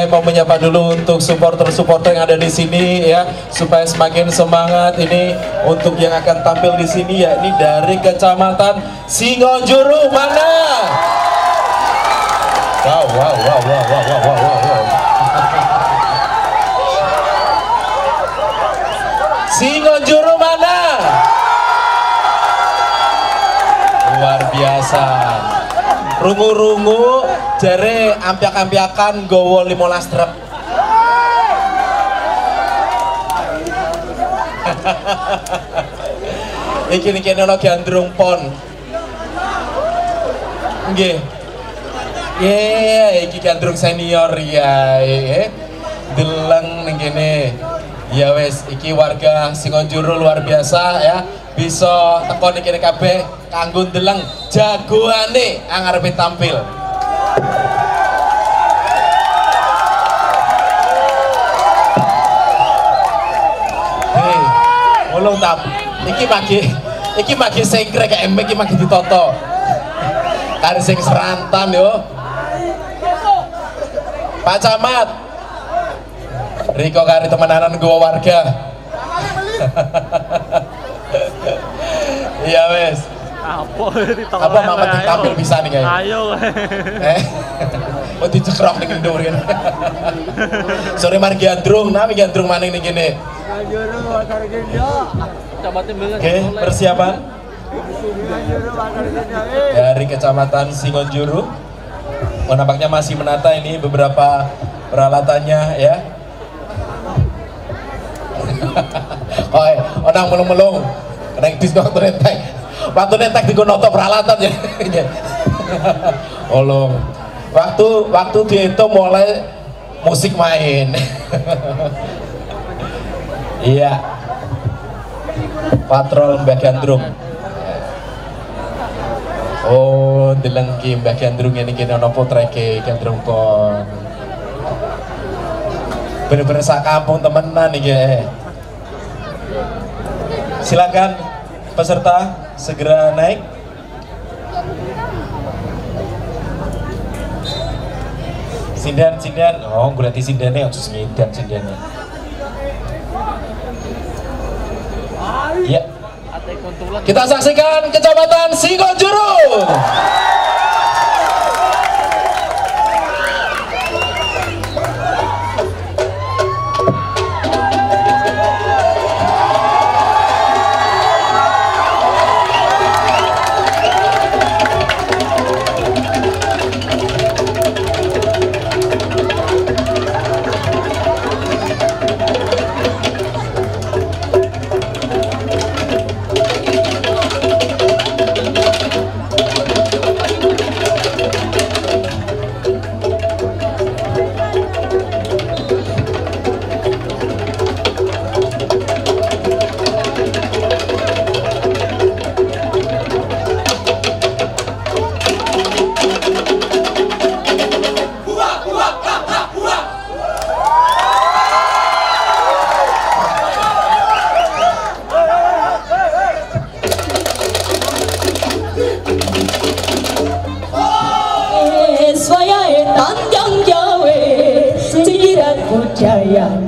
Saya mau menyapa dulu untuk supporter-supporter yang ada di sini ya, supaya semakin semangat. Ini untuk yang akan tampil di sini ya, ini dari Kecamatan Singojuru mana? Wow, wow, wow, wow, wow, wow, wow, wow. Singojuru mana? Luar biasa. Rungu-rungu jare ampiak-ampiakan gowo 15 truk. Iki ana Gandrung pon. Nggih. Ye, iki Gandrung senior ya. Deleng ning kene. Ya wis, iki warga Singojuru luar biasa ya. Bisa teko ning kene kabeh kanggo deleng jagoane angarepe tampil. Belum tap. Iki magi sengkrek emek iki magi ditoto. Kari sing serantan yo. Pak Camat. Riko kari temenanan gua warga. Iya wes. Apa mamat ditampil bisa nih guys. Ayo. Oh dicekrok ning ndhuwur kene. Sore mari Gandrung, nami Gandrung maning ning kene. Oke, persiapan dari Kecamatan Singojuru. Oh, nampaknya masih menata ini beberapa peralatannya ya. Oi, orang melung-melung, neng diskon rentek. Waktu rentek diguno to peralatan ya. Olong. Waktu dihitung mulai musik main. Iya, patrol Mbak Gandrung. Oh, dilengki Mbak Gandrung ini kena nopo treke Gandrung pon. Bener-bener sak kampung temenan iki. Silakan peserta segera naik. Sindan, oh berarti sindannya harus ngidan sindannya. Ya. Kita saksikan Kecamatan Singojuru.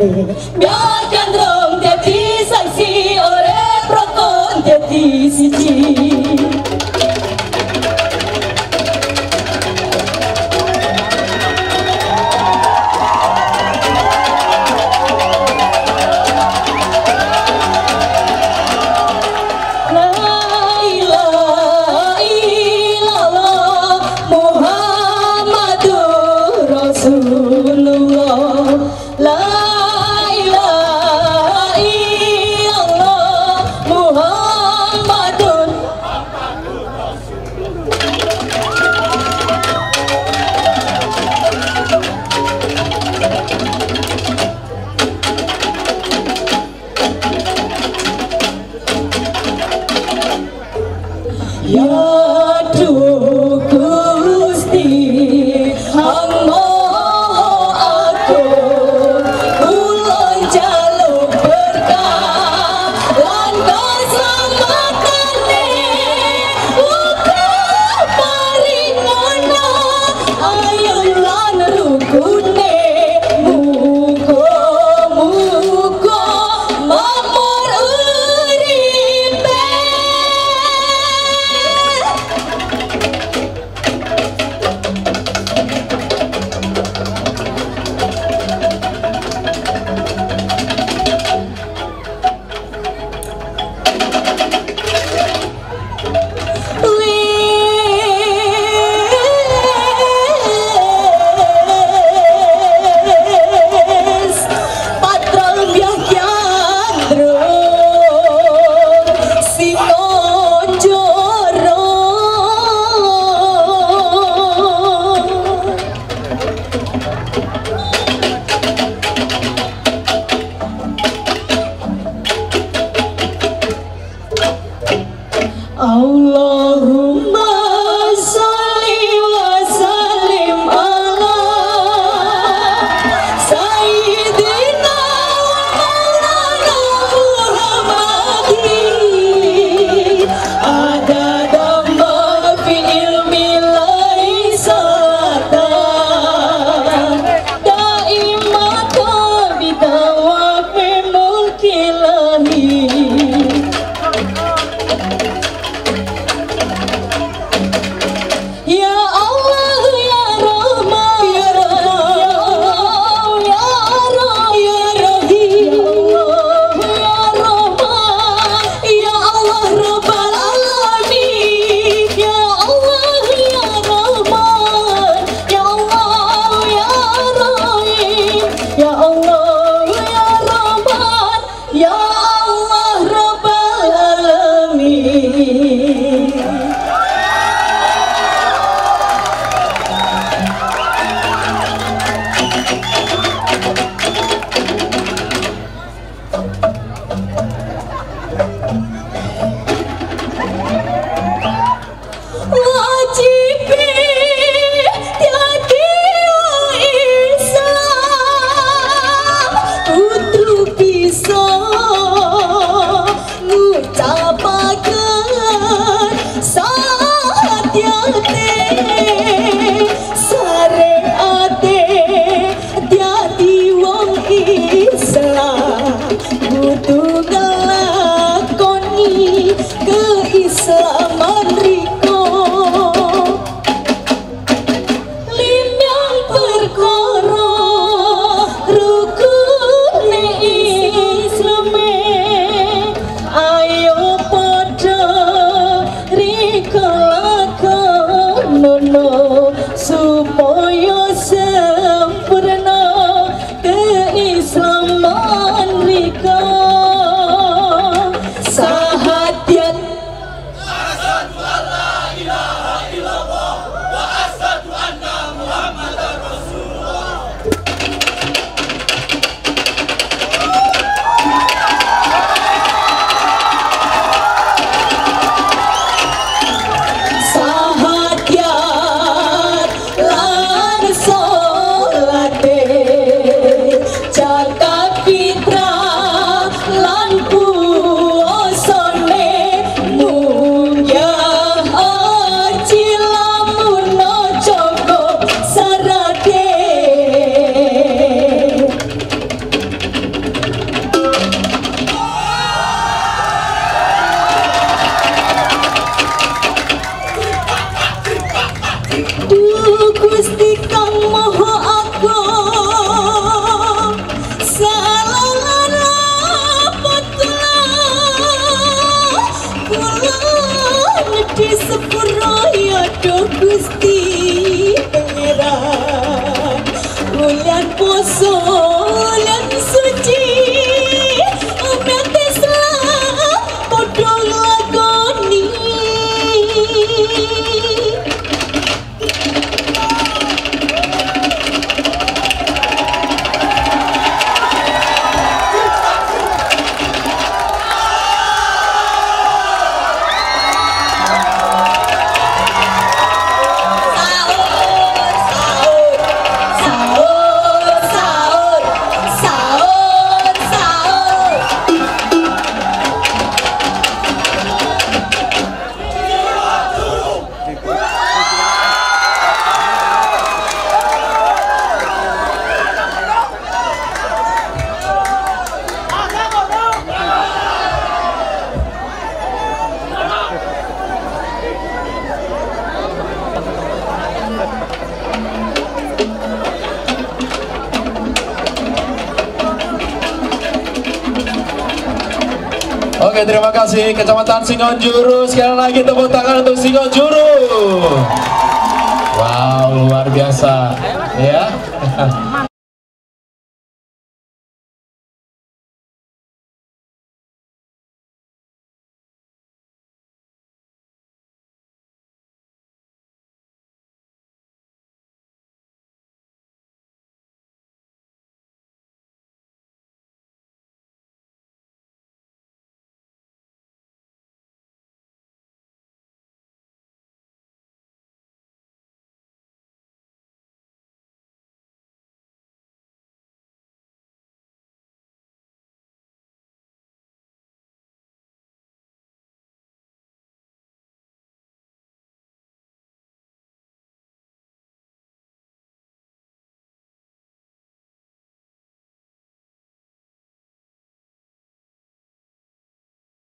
Biar Gandrung jadi saksi, orang prokon jadi siji. Muhammadur Rasulullah. La ilaha Oke, terima kasih Kecamatan Singonjuru. Sekali lagi tepuk tangan untuk Singonjuru. Wow, luar biasa ya.